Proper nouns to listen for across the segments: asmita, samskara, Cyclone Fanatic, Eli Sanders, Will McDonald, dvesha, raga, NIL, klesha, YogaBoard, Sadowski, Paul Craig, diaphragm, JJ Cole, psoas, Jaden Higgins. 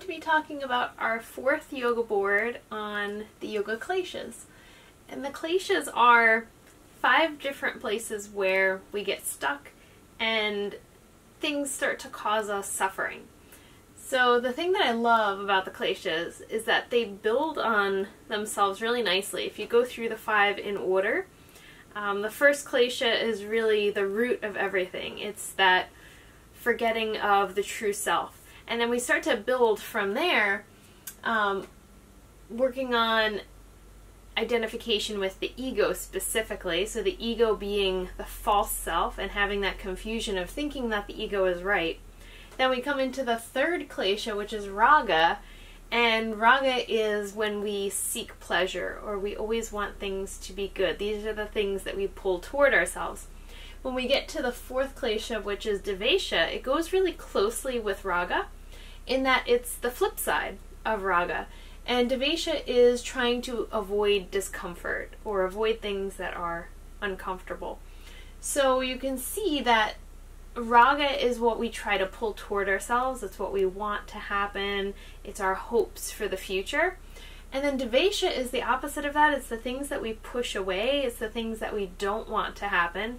to be talking about our fourth yoga board on the yoga kleshas. And the kleshas are 5 different places where we get stuck and things start to cause us suffering. So the thing that I love about the kleshas is that they build on themselves really nicely. If you go through the 5 in order, the first klesha is really the root of everything. It's that forgetting of the true self. And then we start to build from there, working on identification with the ego specifically. So the ego being the false self and having that confusion of thinking that the ego is right. Then we come into the third klesha, which is raga. And raga is when we seek pleasure, or we always want things to be good. These are the things that we pull toward ourselves. When we get to the fourth klesha, which is dvesha, it goes really closely with raga in that it's the flip side of raga. And dvesha is trying to avoid discomfort or avoid things that are uncomfortable. So you can see that raga is what we try to pull toward ourselves. It's what we want to happen. It's our hopes for the future. And then dvesha is the opposite of that. It's the things that we push away. It's the things that we don't want to happen.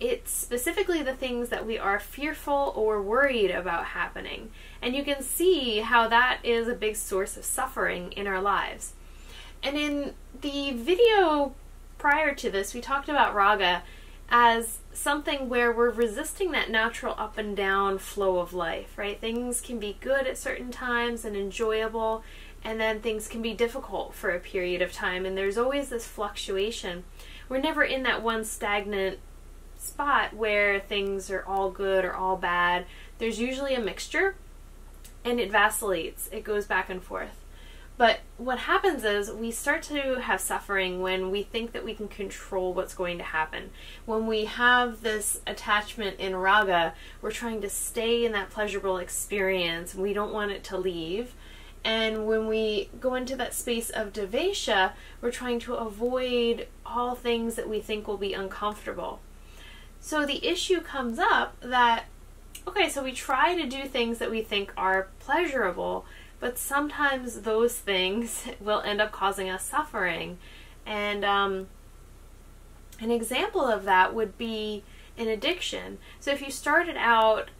It's specifically the things that we are fearful or worried about happening. And you can see how that is a big source of suffering in our lives. And in the video prior to this, we talked about raga as something where we're resisting that natural up and down flow of life, right? Things can be good at certain times and enjoyable, and then things can be difficult for a period of time. And there's always this fluctuation. We're never in that one stagnant spot where things are all good or all bad. There's usually a mixture and it vacillates. It goes back and forth. But what happens is we start to have suffering when we think that we can control what's going to happen. When we have this attachment in raga, we're trying to stay in that pleasurable experience. We don't want it to leave. And when we go into that space of dvesha, we're trying to avoid all things that we think will be uncomfortable. So the issue comes up that, okay, so we try to do things that we think are pleasurable, but sometimes those things will end up causing us suffering. And an example of that would be an addiction. So if you started out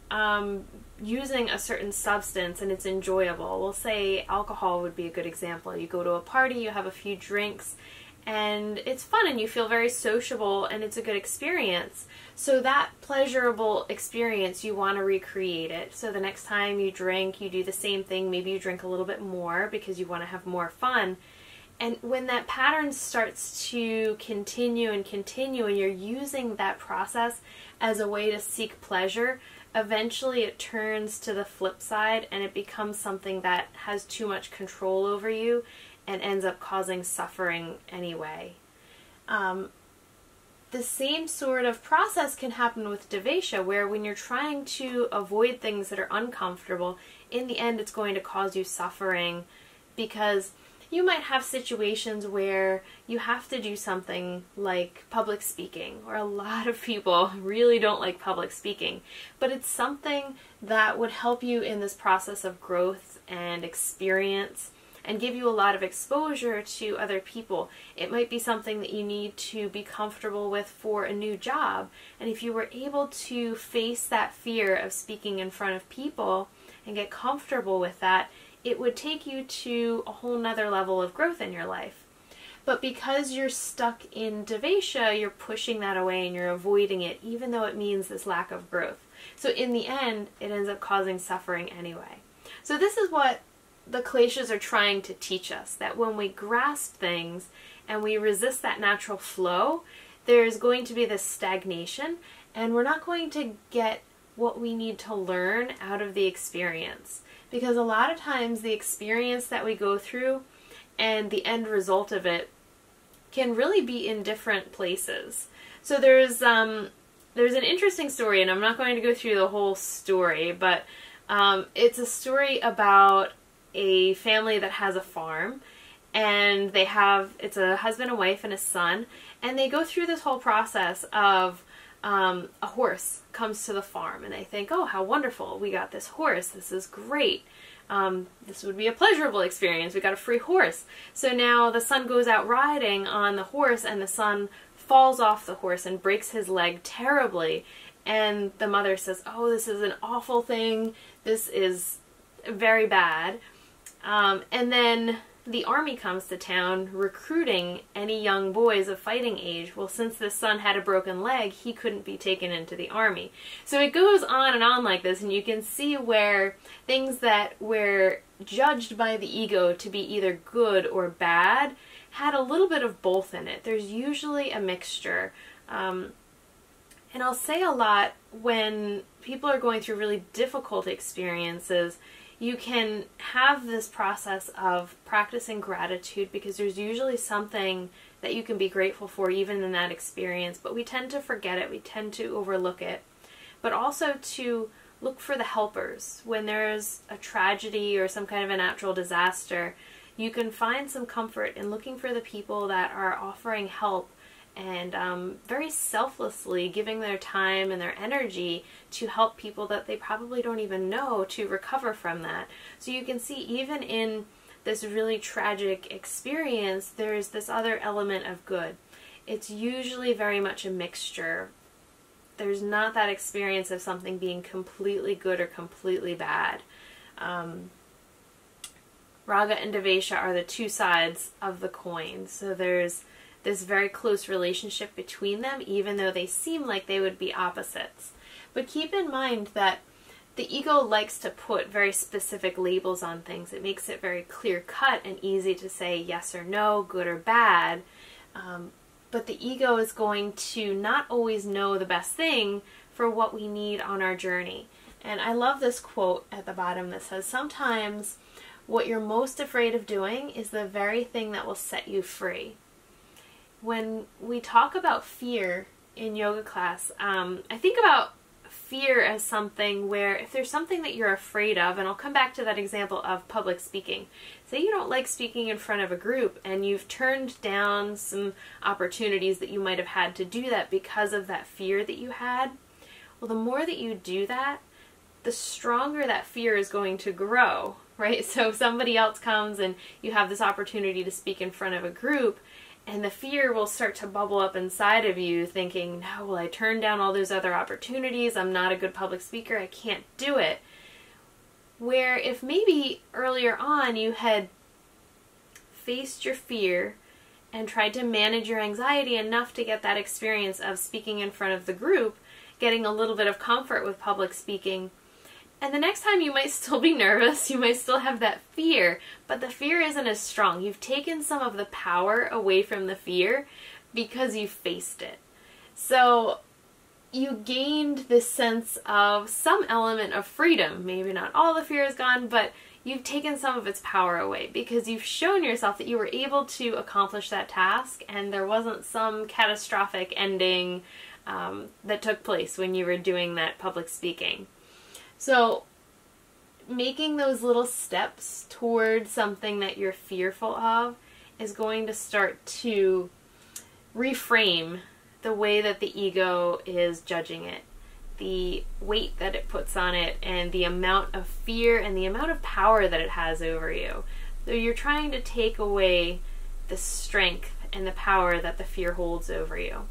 using a certain substance and it's enjoyable, we'll say alcohol would be a good example. You go to a party, you have a few drinks, and it's fun and you feel very sociable and it's a good experience. So that pleasurable experience, you want to recreate it. So the next time you drink, you do the same thing. Maybe you drink a little bit more because you want to have more fun. And when that pattern starts to continue and you're using that process as a way to seek pleasure, eventually it turns to the flip side and it becomes something that has too much control over you and ends up causing suffering anyway. The same sort of process can happen with dvesha, where when you're trying to avoid things that are uncomfortable, in the end it's going to cause you suffering, because you might have situations where you have to do something like public speaking, or a lot of people really don't like public speaking, but it's something that would help you in this process of growth and experience and give you a lot of exposure to other people. It might be something that you need to be comfortable with for a new job. And if you were able to face that fear of speaking in front of people and get comfortable with that, it would take you to a whole nother level of growth in your life. But because you're stuck in dvesha, you're pushing that away and you're avoiding it, even though it means this lack of growth. So in the end, it ends up causing suffering anyway. So this is what the kleshas are trying to teach us, that when we grasp things and we resist that natural flow, there's going to be this stagnation and we're not going to get what we need to learn out of the experience. Because a lot of times the experience that we go through and the end result of it can really be in different places. So there's an interesting story, and I'm not going to go through the whole story, but it's a story about a family that has a farm, and they have, it's a husband and wife and a son, and they go through this whole process of a horse comes to the farm and they think, oh, how wonderful, we got this horse, this is great. This would be a pleasurable experience. We got a free horse. So now the son goes out riding on the horse, and the son falls off the horse and breaks his leg terribly. And the mother says, oh, this is an awful thing. This is very bad. And then the army comes to town recruiting any young boys of fighting age. Well, since this son had a broken leg, he couldn't be taken into the army. So it goes on and on like this, and you can see where things that were judged by the ego to be either good or bad had a little bit of both in it. There's usually a mixture. And I'll say a lot, when people are going through really difficult experiences, you can have this process of practicing gratitude, because there's usually something that you can be grateful for even in that experience, but we tend to forget it, we tend to overlook it. But also to look for the helpers. When there's a tragedy or some kind of a natural disaster, you can find some comfort in looking for the people that are offering help and very selflessly giving their time and their energy to help people that they probably don't even know to recover from that. So you can see, even in this really tragic experience, there's this other element of good. It's usually very much a mixture. There's not that experience of something being completely good or completely bad. Raga and dvesha are the two sides of the coin. So there's this very close relationship between them, even though they seem like they would be opposites. But keep in mind that the ego likes to put very specific labels on things. It makes it very clear-cut and easy to say yes or no, good or bad. But the ego is going to not always know the best thing for what we need on our journey. And I love this quote at the bottom that says, sometimes what you're most afraid of doing is the very thing that will set you free. When we talk about fear in yoga class, I think about fear as something where if there's something that you're afraid of, and I'll come back to that example of public speaking. Say you don't like speaking in front of a group, and you've turned down some opportunities that you might have had to do that because of that fear that you had. Well, the more that you do that, the stronger that fear is going to grow, right? So if somebody else comes and you have this opportunity to speak in front of a group, and the fear will start to bubble up inside of you thinking, no, well, I turned down all those other opportunities. I'm not a good public speaker. I can't do it. Where if maybe earlier on you had faced your fear and tried to manage your anxiety enough to get that experience of speaking in front of the group, getting a little bit of comfort with public speaking, and the next time you might still be nervous, you might still have that fear, but the fear isn't as strong. You've taken some of the power away from the fear because you faced it. So you gained this sense of some element of freedom. Maybe not all the fear is gone, but you've taken some of its power away because you've shown yourself that you were able to accomplish that task and there wasn't some catastrophic ending that took place when you were doing that public speaking. So making those little steps towards something that you're fearful of is going to start to reframe the way that the ego is judging it, the weight that it puts on it, and the amount of fear and the amount of power that it has over you. So you're trying to take away the strength and the power that the fear holds over you.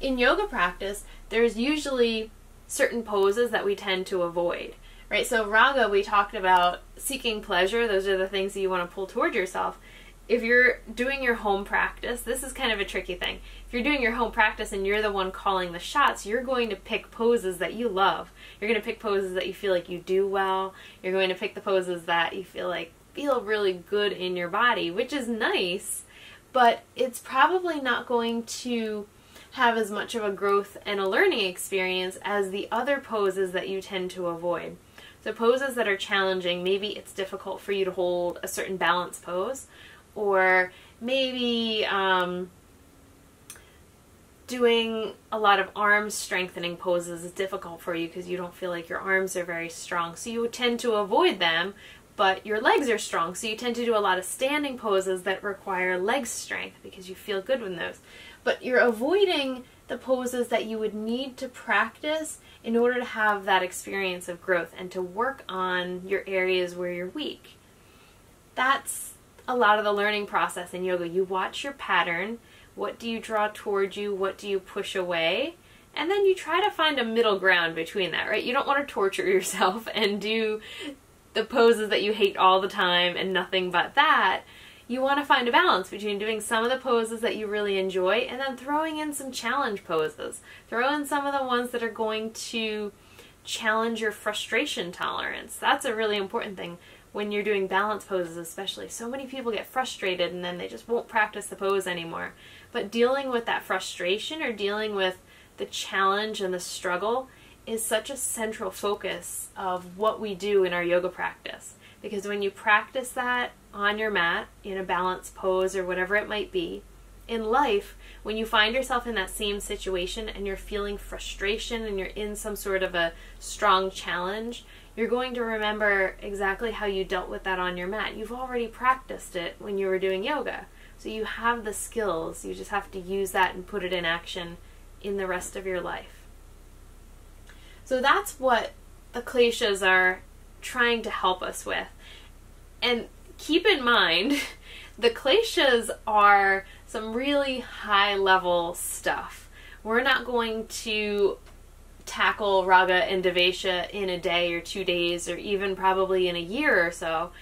In yoga practice, there's usually certain poses that we tend to avoid, right? So raga, we talked about seeking pleasure. Those are the things that you want to pull toward yourself. If you're doing your home practice, this is kind of a tricky thing. If you're doing your home practice and you're the one calling the shots, you're going to pick poses that you love. You're going to pick poses that you feel like you do well. You're going to pick the poses that you feel like feel really good in your body, which is nice, but it's probably not going to have as much of a growth and a learning experience as the other poses that you tend to avoid. So poses that are challenging, maybe it's difficult for you to hold a certain balance pose, or maybe doing a lot of arm strengthening poses is difficult for you because you don't feel like your arms are very strong. So you tend to avoid them, but your legs are strong. So you tend to do a lot of standing poses that require leg strength because you feel good with those. But you're avoiding the poses that you would need to practice in order to have that experience of growth and to work on your areas where you're weak. That's a lot of the learning process in yoga. You watch your pattern. What do you draw toward you? What do you push away? And then you try to find a middle ground between that, right? You don't want to torture yourself and do the poses that you hate all the time and nothing but that. You want to find a balance between doing some of the poses that you really enjoy and then throwing in some challenge poses. Throw in some of the ones that are going to challenge your frustration tolerance. That's a really important thing when you're doing balance poses especially. So many people get frustrated and then they just won't practice the pose anymore. But dealing with that frustration or dealing with the challenge and the struggle is such a central focus of what we do in our yoga practice. Because when you practice that on your mat, in a balanced pose or whatever it might be, in life, when you find yourself in that same situation and you're feeling frustration and you're in some sort of a strong challenge, you're going to remember exactly how you dealt with that on your mat. You've already practiced it when you were doing yoga. So you have the skills, you just have to use that and put it in action in the rest of your life. So that's what the kleshas are trying to help us with. And keep in mind, the kleshas are some really high level stuff. We're not going to tackle raga and dvesha in a day or 2 days or even probably in a year or so.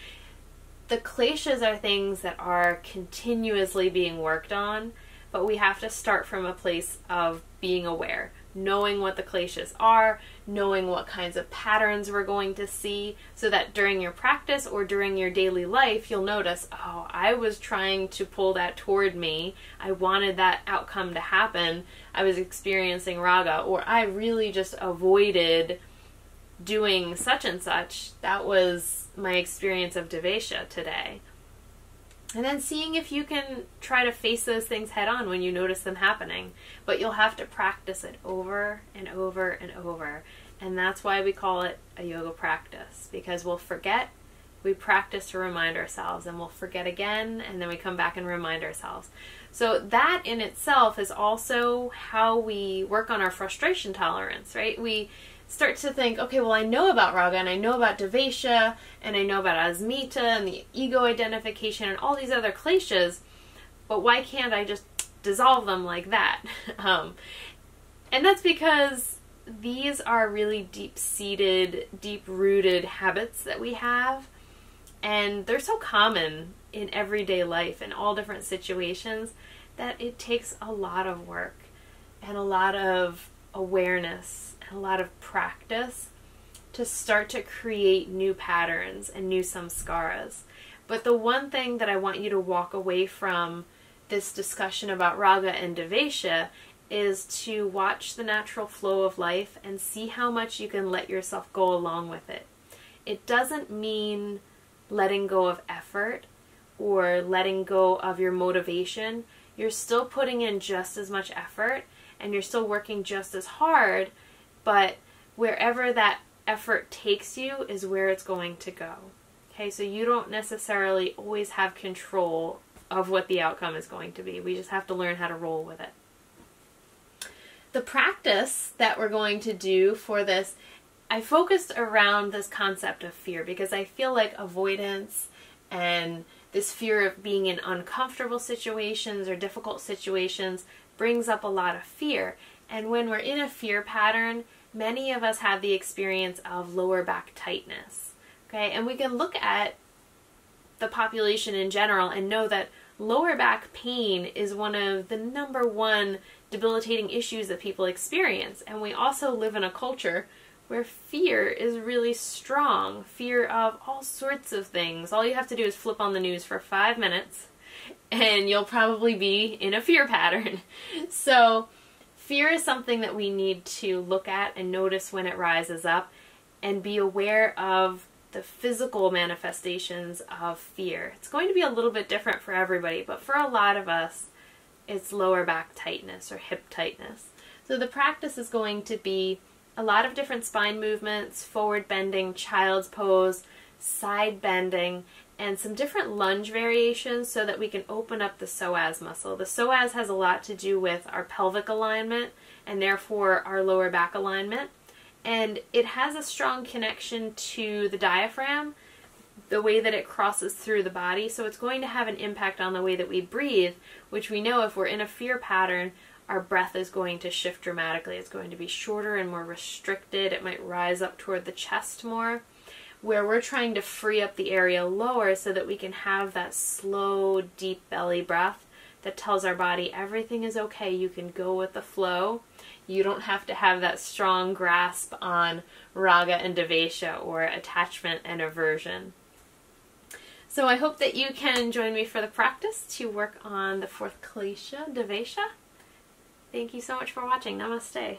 The kleshas are things that are continuously being worked on, but we have to start from a place of being aware, knowing what the kleshas are, knowing what kinds of patterns we're going to see, so that during your practice or during your daily life, you'll notice, oh, I was trying to pull that toward me. I wanted that outcome to happen. I was experiencing raga, or I really just avoided doing such and such. That was my experience of dvesha today. And then seeing if you can try to face those things head on when you notice them happening. But you'll have to practice it over and over and over. And that's why we call it a yoga practice. Because we'll forget, we practice to remind ourselves, and we'll forget again, and then we come back and remind ourselves. So that in itself is also how we work on our frustration tolerance, right? We start to think, okay, well, I know about raga, and I know about dvesha, and I know about asmita, and the ego identification, and all these other kleshas, but why can't I just dissolve them like that? And that's because these are really deep-seated, deep-rooted habits that we have, and they're so common in everyday life, in all different situations, that it takes a lot of work, and a lot of awareness, a lot of practice to start to create new patterns and new samskaras. But the one thing that I want you to walk away from this discussion about raga and dvesha is to watch the natural flow of life and see how much you can let yourself go along with it. It doesn't mean letting go of effort or letting go of your motivation. You're still putting in just as much effort and you're still working just as hard, but wherever that effort takes you is where it's going to go. Okay, so you don't necessarily always have control of what the outcome is going to be. We just have to learn how to roll with it. The practice that we're going to do for this, I focused around this concept of fear because I feel like avoidance and this fear of being in uncomfortable situations or difficult situations brings up a lot of fear. And when we're in a fear pattern, many of us have the experience of lower back tightness, okay? And we can look at the population in general and know that lower back pain is one of the #1 debilitating issues that people experience. And we also live in a culture where fear is really strong, fear of all sorts of things. All you have to do is flip on the news for 5 minutes and you'll probably be in a fear pattern. So fear is something that we need to look at and notice when it rises up and be aware of the physical manifestations of fear. It's going to be a little bit different for everybody, but for a lot of us, it's lower back tightness or hip tightness. So the practice is going to be a lot of different spine movements, forward bending, child's pose, side bending, and some different lunge variations so that we can open up the psoas muscle. The psoas has a lot to do with our pelvic alignment and therefore our lower back alignment. And it has a strong connection to the diaphragm, the way that it crosses through the body. So it's going to have an impact on the way that we breathe, which we know if we're in a fear pattern, our breath is going to shift dramatically. It's going to be shorter and more restricted. It might rise up toward the chest more, where we're trying to free up the area lower so that we can have that slow, deep belly breath that tells our body everything is okay. You can go with the flow. You don't have to have that strong grasp on raga and dvesha, or attachment and aversion. So I hope that you can join me for the practice to work on the fourth klesha, dvesha. Thank you so much for watching. Namaste.